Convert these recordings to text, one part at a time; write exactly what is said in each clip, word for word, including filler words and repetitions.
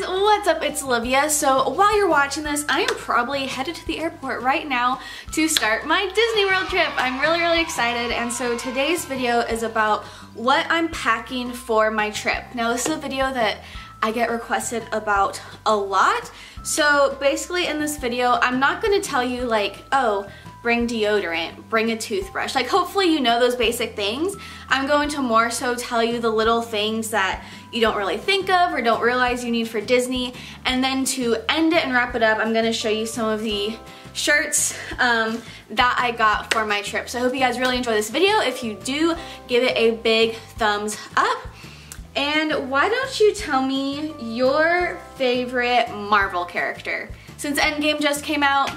guys, what's up? It's Olivia. So while you're watching this, I am probably headed to the airport right now to start my Disney World trip. I'm really, really excited. And so today's video is about what I'm packing for my trip. Now this is a video that I get requested about a lot. So basically in this video, I'm not going to tell you like, oh, bring deodorant, bring a toothbrush. Like hopefully you know those basic things. I'm going to more so tell you the little things that you don't really think of or don't realize you need for Disney. And then to end it and wrap it up, I'm gonna show you some of the shirts um, that I got for my trip. So I hope you guys really enjoy this video. If you do, give it a big thumbs up. And why don't you tell me your favorite Marvel character? Since Endgame just came out,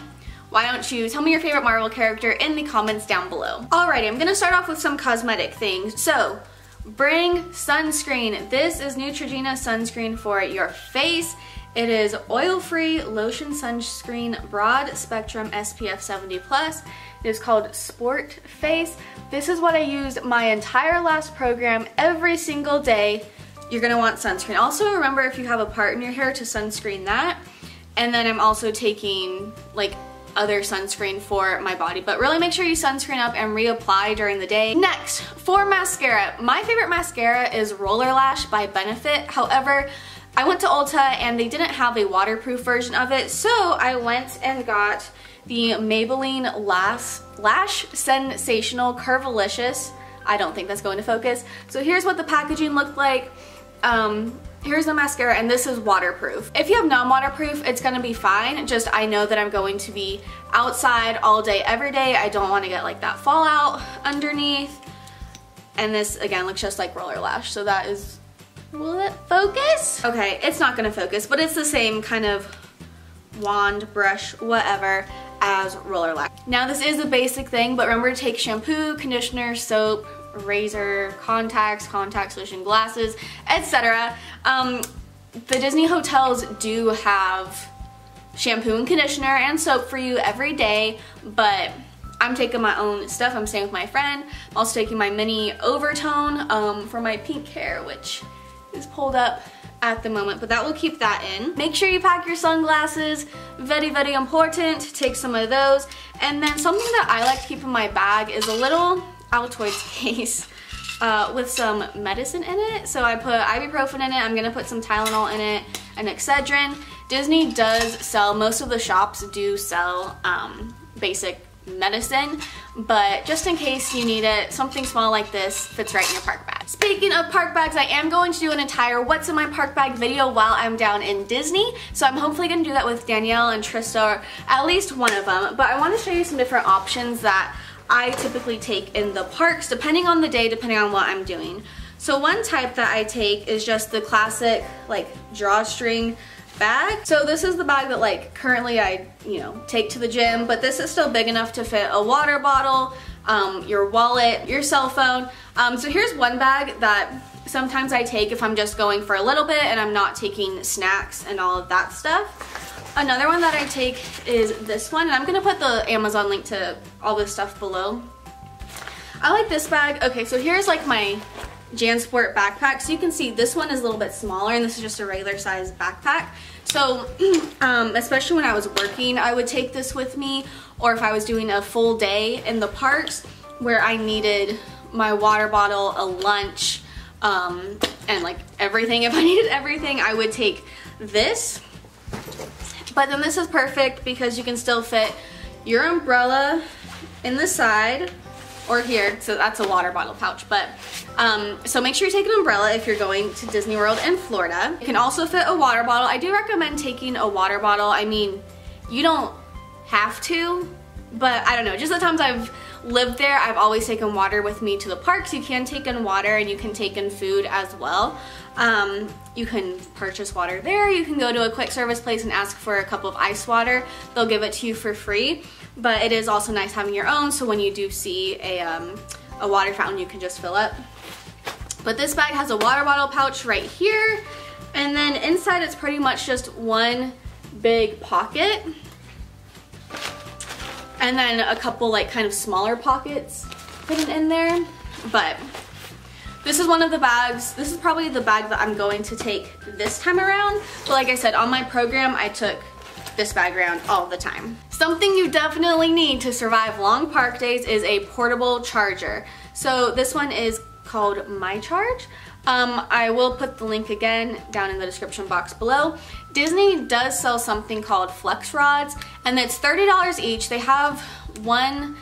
why don't you tell me your favorite Marvel character in the comments down below. Alrighty, I'm gonna start off with some cosmetic things. So, bring sunscreen. This is Neutrogena sunscreen for your face. It is oil-free lotion sunscreen, broad spectrum S P F seventy plus. It is called Sport Face. This is what I used my entire last program every single day. You're gonna want sunscreen. Also remember if you have a part in your hair to sunscreen that. And then I'm also taking like other sunscreen for my body, but really make sure you sunscreen up and reapply during the day. Next, for mascara. My favorite mascara is Roller Lash by Benefit. However, I went to Ulta and they didn't have a waterproof version of it, so I went and got the Maybelline Lash, Lash Sensational Curvilicious. I don't think that's going to focus. So here's what the packaging looked like. Um, Here's the mascara, and this is waterproof. If you have non-waterproof, it's gonna be fine. Just I know that I'm going to be outside all day, every day. I don't wanna get like that fallout underneath. And this, again, looks just like Roller Lash. So that is, will it focus? Okay, it's not gonna focus, but it's the same kind of wand, brush, whatever, as Roller Lash. Now this is a basic thing, but remember to take shampoo, conditioner, soap, razor, contacts, contact solution, glasses, et cetera. Um, the Disney hotels do have shampoo and conditioner and soap for you every day, but I'm taking my own stuff. I'm staying with my friend. I'm also taking my mini Overtone um, for my pink hair, which is pulled up at the moment, but that will keep that in. Make sure you pack your sunglasses, very, very important. Take some of those. And then something that I like to keep in my bag is a little Altoids case uh, with some medicine in it. So I put ibuprofen in it, I'm gonna put some Tylenol in it, and Excedrin. Disney does sell, most of the shops do sell um, basic medicine, but just in case you need it, something small like this fits right in your park bag. Speaking of park bags, I am going to do an entire what's in my park bag video while I'm down in Disney, so I'm hopefully gonna do that with Danielle and Trista, or at least one of them, but I wanna show you some different options that I typically take in the parks, depending on the day, depending on what I'm doing. So one type that I take is just the classic like drawstring bag. So this is the bag that like currently I, you know, take to the gym, but this is still big enough to fit a water bottle, um, your wallet, your cell phone. Um, so here's one bag that sometimes I take if I'm just going for a little bit and I'm not taking snacks and all of that stuff. Another one that I take is this one, and I'm gonna put the Amazon link to all this stuff below. I like this bag. Okay, so here's like my JanSport backpack. So you can see this one is a little bit smaller, and this is just a regular size backpack. So, um, especially when I was working, I would take this with me, or if I was doing a full day in the parks where I needed my water bottle, a lunch, um, and like everything. If I needed everything, I would take this. But then this is perfect because you can still fit your umbrella in the side or here. So that's a water bottle pouch. But um, so make sure you take an umbrella if you're going to Disney World in Florida. You can also fit a water bottle. I do recommend taking a water bottle. I mean, you don't have to, but I don't know. Just the times I've lived there, I've always taken water with me to the parks. You can take in water and you can take in food as well. Um, you can purchase water there. You can go to a quick service place and ask for a cup of ice water. They'll give it to you for free, but it is also nice having your own, so when you do see a, um, a water fountain, you can just fill up. But this bag has a water bottle pouch right here, and then inside it's pretty much just one big pocket, and then a couple like kind of smaller pockets fitting in there, but This is one of the bags. This is probably the bag that I'm going to take this time around. But like I said, on my program, I took this bag around all the time. Something you definitely need to survive long park days is a portable charger. So this one is called My Charge. Um, I will put the link again down in the description box below. Disney does sell something called Flex Rods, and it's thirty dollars each. They have one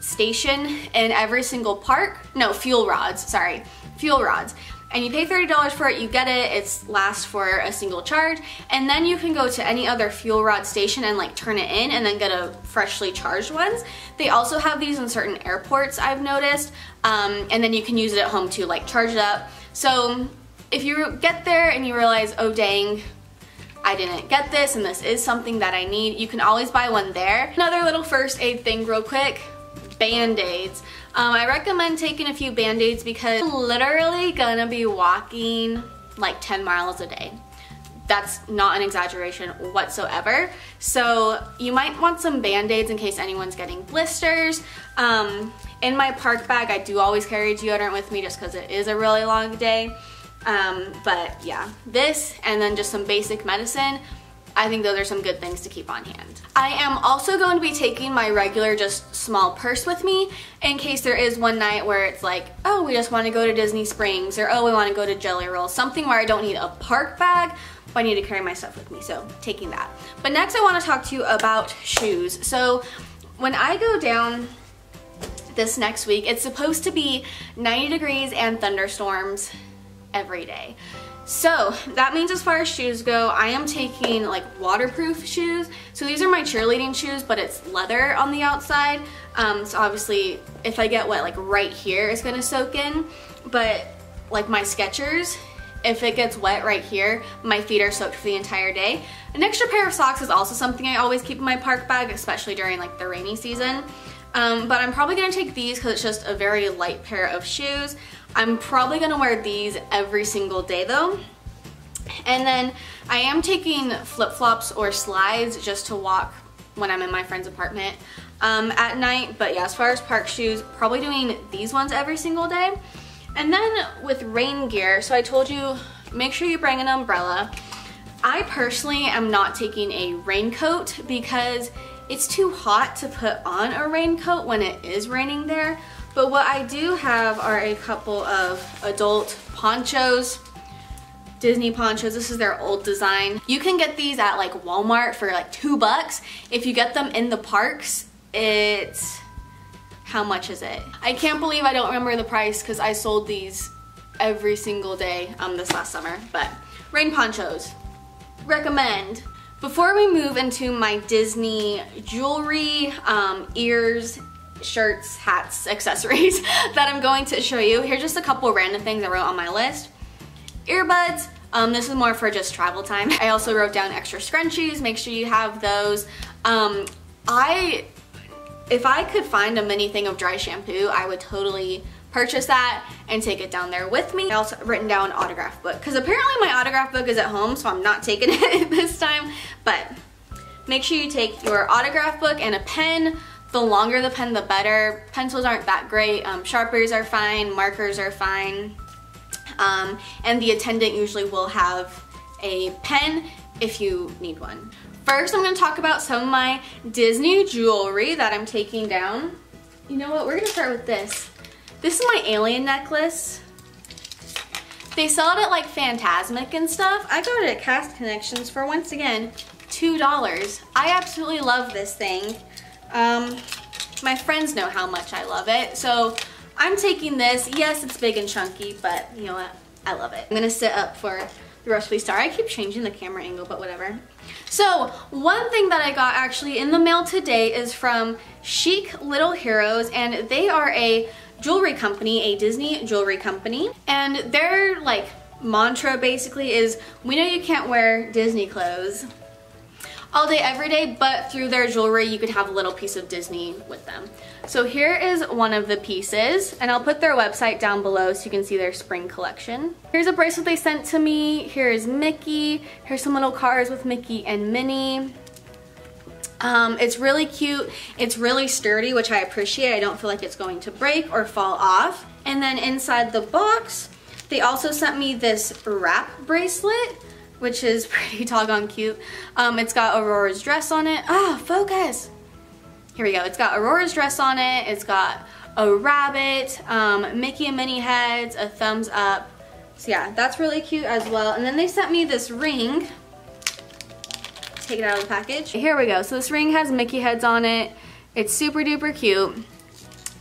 station in every single park. No, fuel rods, sorry, fuel rods. And you pay thirty dollars for it, you get it, it lasts for a single charge, and then you can go to any other fuel rod station and like turn it in and then get a freshly charged ones. They also have these in certain airports, I've noticed, um, and then you can use it at home too, like charge it up. So if you get there and you realize, oh dang, I didn't get this and this is something that I need, you can always buy one there. Another little first aid thing real quick, Band-Aids. Um, I recommend taking a few Band-Aids because I'm literally gonna be walking like ten miles a day. That's not an exaggeration whatsoever. So you might want some Band-Aids in case anyone's getting blisters. Um, in my park bag, I do always carry deodorant with me just because it is a really long day. Um, but yeah, this and then just some basic medicine. I think those are some good things to keep on hand. I am also going to be taking my regular just small purse with me in case there is one night where it's like, oh, we just want to go to Disney Springs, or oh, we want to go to Jelly Roll, something where I don't need a park bag, but I need to carry my stuff with me, so taking that. But next I want to talk to you about shoes. So when I go down this next week, it's supposed to be ninety degrees and thunderstorms every day. So that means as far as shoes go, I am taking like waterproof shoes. So these are my cheerleading shoes, but it's leather on the outside. Um, so obviously if I get wet like right here, it's gonna soak in. But like my Skechers, if it gets wet right here, my feet are soaked for the entire day. An extra pair of socks is also something I always keep in my park bag, especially during like the rainy season. Um, but I'm probably gonna take these because it's just a very light pair of shoes. I'm probably gonna wear these every single day though. And then I am taking flip-flops or slides just to walk when I'm in my friend's apartment um, at night. But yeah, as far as park shoes, probably doing these ones every single day. And then with rain gear, so I told you, make sure you bring an umbrella. I personally am not taking a raincoat because it's too hot to put on a raincoat when it is raining there. But what I do have are a couple of adult ponchos, Disney ponchos. This is their old design. You can get these at like Walmart for like two bucks. If you get them in the parks, it's, how much is it? I can't believe I don't remember the price because I sold these every single day um, this last summer, but rain ponchos, recommend. Before we move into my Disney jewelry, um, ears, shirts, hats, accessories that I'm going to show you, here's just a couple random things I wrote on my list. Earbuds, um, this is more for just travel time. I also wrote down extra scrunchies, make sure you have those. Um, I, if I could find a mini thing of dry shampoo, I would totally purchase that and take it down there with me. I also written down an autograph book because apparently my autograph book is at home, so I'm not taking it this time, but make sure you take your autograph book and a pen. The longer the pen, the better. Pencils aren't that great. Um, sharpies are fine, markers are fine. Um, and the attendant usually will have a pen if you need one. First, I'm gonna talk about some of my Disney jewelry that I'm taking down. You know what, we're gonna start with this. This is my alien necklace. They sell it at like Fantasmic and stuff. I got it at Cast Connections for, once again, two dollars. I absolutely love this thing. Um, my friends know how much I love it, so I'm taking this. Yes, it's big and chunky, but you know what? I love it. I'm gonna sit up for the rest of the star. I keep changing the camera angle, but whatever. So, one thing that I got actually in the mail today is from Chic Little Heroes, and they are a jewelry company, a Disney jewelry company, and their like mantra basically is, we know you can't wear Disney clothes all day, every day, but through their jewelry, you could have a little piece of Disney with them. So here is one of the pieces, and I'll put their website down below so you can see their spring collection. Here's a bracelet they sent to me. Here is Mickey. Here's some little cars with Mickey and Minnie. Um, it's really cute. It's really sturdy, which I appreciate. I don't feel like it's going to break or fall off. And then inside the box, they also sent me this wrap bracelet, which is pretty doggone cute. Um, it's got Aurora's dress on it. Ah, oh, focus. Here we go. It's got Aurora's dress on it. It's got a rabbit, um, Mickey and Minnie heads, a thumbs up. So yeah, that's really cute as well. And then they sent me this ring. Take it out of the package. Here we go. So this ring has Mickey heads on it. It's super duper cute.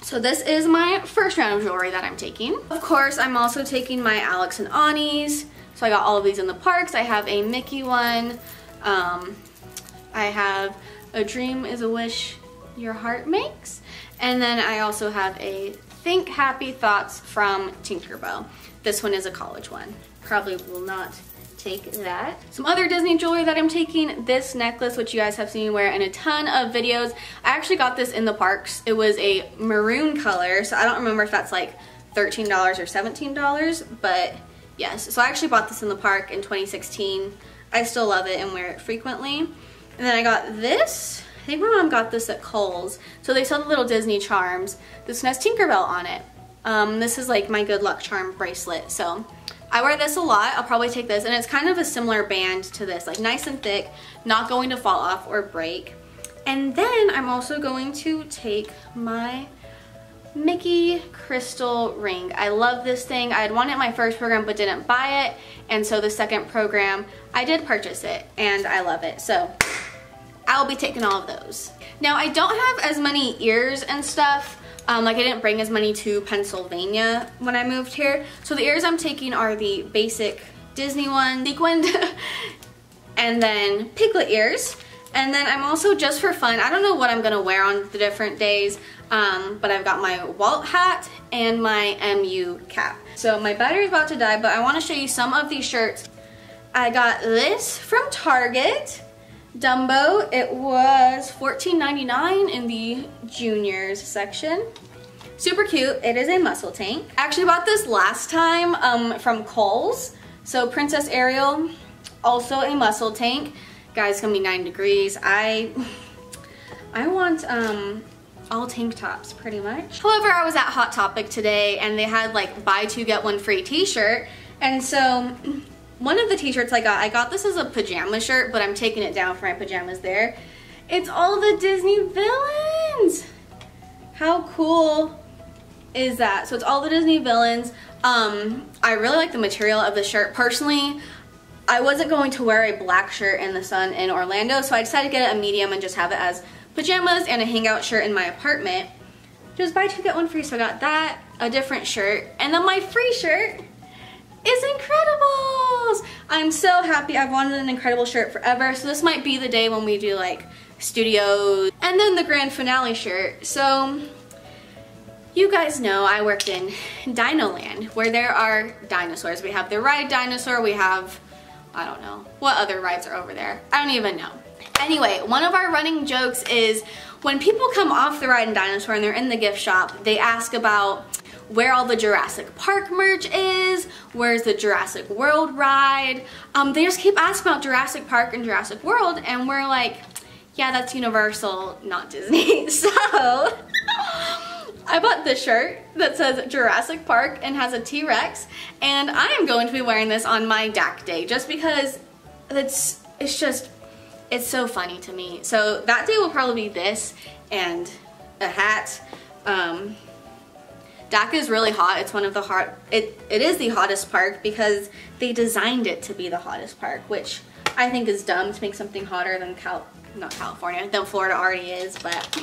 So this is my first round of jewelry that I'm taking. Of course, I'm also taking my Alex and Ani's. So I got all of these in the parks. I have a Mickey one. Um, I have a dream is a wish your heart makes. And then I also have a Think Happy Thoughts from Tinkerbell. This one is a college one. Probably will not take that. Some other Disney jewelry that I'm taking, this necklace, which you guys have seen me wear in a ton of videos. I actually got this in the parks. It was a maroon color, so I don't remember if that's like thirteen dollars or seventeen dollars, but yes. So I actually bought this in the park in twenty sixteen. I still love it and wear it frequently. And then I got this. I think my mom got this at Kohl's. So they sell the little Disney charms. This one has Tinkerbell on it. Um, this is like my good luck charm bracelet. So I wear this a lot. I'll probably take this, and it's kind of a similar band to this, like nice and thick, not going to fall off or break. And then I'm also going to take my Mickey crystal ring. I love this thing. I had won it my first program but didn't buy it, and so the second program I did purchase it, and I love it. So I'll be taking all of those. Now I don't have as many ears and stuff. Um, like I didn't bring as many to Pennsylvania when I moved here. So the ears I'm taking are the basic Disney one, sequined, and then piglet ears. And then I'm also, just for fun, I don't know what I'm gonna wear on the different days, um, but I've got my Walt hat and my M U cap. So my battery's about to die, but I wanna show you some of these shirts. I got this from Target. Dumbo, it was fourteen ninety-nine in the juniors section. Super cute. It is a muscle tank. I actually bought this last time um, from Kohl's. So Princess Ariel, also a muscle tank. Guys, it's gonna be nine degrees. I, I want um, all tank tops pretty much. However, I was at Hot Topic today and they had like buy two get one free t-shirt, and so one of the t-shirts I got, I got this as a pajama shirt, but I'm taking it down for my pajamas there. It's all the Disney villains. How cool is that? So it's all the Disney villains. Um, I really like the material of the shirt. Personally, I wasn't going to wear a black shirt in the sun in Orlando, so I decided to get it a medium and just have it as pajamas and a hangout shirt in my apartment. Just buy two, get one free, so I got that, a different shirt, and then my free shirt is Incredibles! I'm so happy. I've wanted an Incredible shirt forever, so this might be the day when we do like studios, and then the grand finale shirt. So you guys know I worked in Dinoland, where there are dinosaurs. We have the ride dinosaur, we have, I don't know, what other rides are over there? I don't even know. Anyway, one of our running jokes is when people come off the ride in Dinosaur and they're in the gift shop, they ask about where all the Jurassic Park merch is, where's the Jurassic World ride. Um, they just keep asking about Jurassic Park and Jurassic World, and we're like, yeah, that's Universal, not Disney. So I bought this shirt that says Jurassic Park and has a T-Rex, and I am going to be wearing this on my D A C day just because it's, it's just, it's so funny to me. So that day will probably be this and a hat. Um, D A C is really hot. It's one of the hot, it, it is the hottest park because they designed it to be the hottest park, which I think is dumb to make something hotter than Cal, not California, than Florida already is, but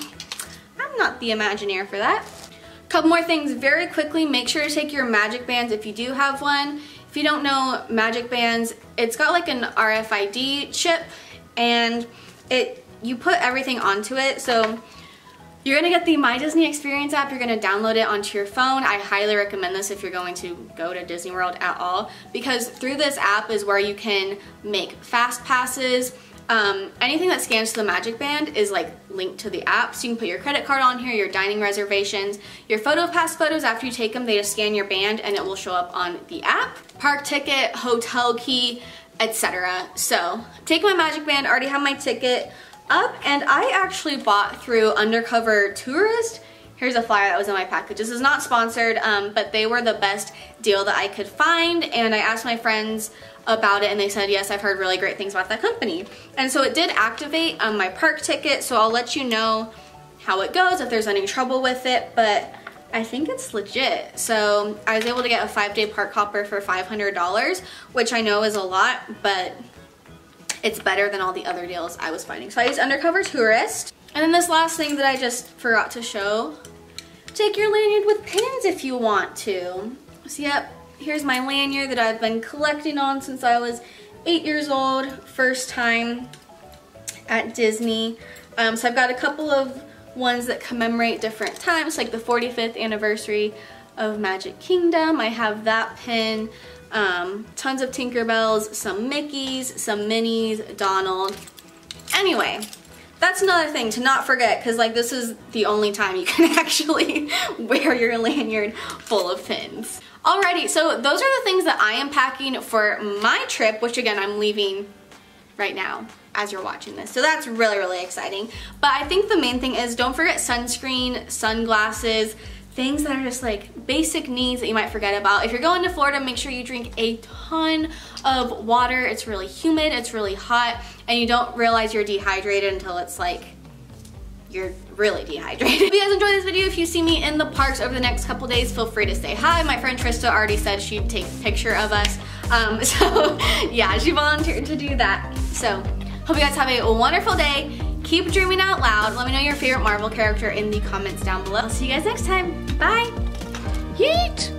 I'm not the Imagineer for that. Couple more things very quickly. Make sure to take your magic bands if you do have one. If you don't know magic bands, it's got like an R F I D chip, and it, you put everything onto it. So you're gonna get the My Disney Experience app, you're gonna download it onto your phone. I highly recommend this if you're going to go to Disney World at all, because through this app is where you can make fast passes. Um, anything that scans to the magic band is like linked to the app, so you can put your credit card on here, your dining reservations, your PhotoPass photos. After you take them, they just scan your band and it will show up on the app. Park ticket, hotel key, et cetera. So, take my magic band, already have my ticket. up, and I actually bought through Undercover Tourist. Here's a flyer that was in my package. This is not sponsored, um, but they were the best deal that I could find, and I asked my friends about it and they said, yes, I've heard really great things about that company. And so it did activate um, my park ticket, so I'll let you know how it goes, if there's any trouble with it, but I think it's legit. So I was able to get a five day park hopper for five hundred dollars, which I know is a lot, but it's better than all the other deals I was finding. So I used Undercover Tourist. And then this last thing that I just forgot to show, take your lanyard with pins if you want to. So yep, here's my lanyard that I've been collecting on since I was eight years old, first time at Disney. Um, so I've got a couple of ones that commemorate different times, like the forty-fifth anniversary of Magic Kingdom. I have that pin, um, tons of Tinkerbells, some Mickeys, some Minis, Donald. Anyway, that's another thing to not forget, because like this is the only time you can actually wear your lanyard full of pins. Alrighty, so those are the things that I am packing for my trip, which again, I'm leaving right now as you're watching this. So that's really, really exciting. But I think the main thing is don't forget sunscreen, sunglasses, things that are just like basic needs that you might forget about. If you're going to Florida, make sure you drink a ton of water. It's really humid, it's really hot, and you don't realize you're dehydrated until it's like you're really dehydrated. If you guys enjoyed this video, if you see me in the parks over the next couple days, feel free to say hi. My friend Trista already said she'd take a picture of us. Um, so yeah, she volunteered to do that. So hope you guys have a wonderful day. Keep dreaming out loud. Let me know your favorite Marvel character in the comments down below. I'll see you guys next time. Bye. Yeet.